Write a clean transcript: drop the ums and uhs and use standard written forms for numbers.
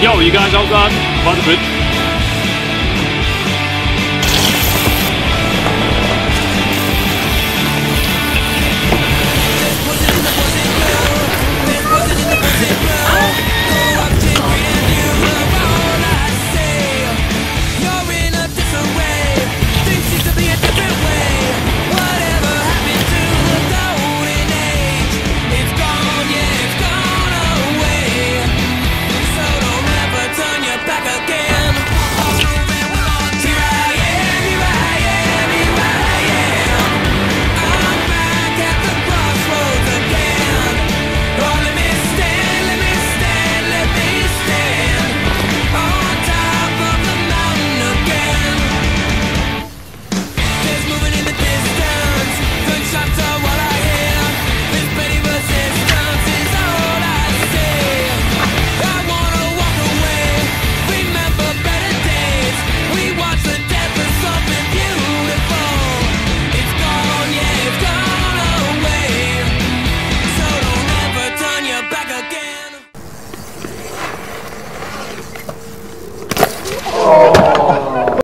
Yo, you guys all done? What a bridge.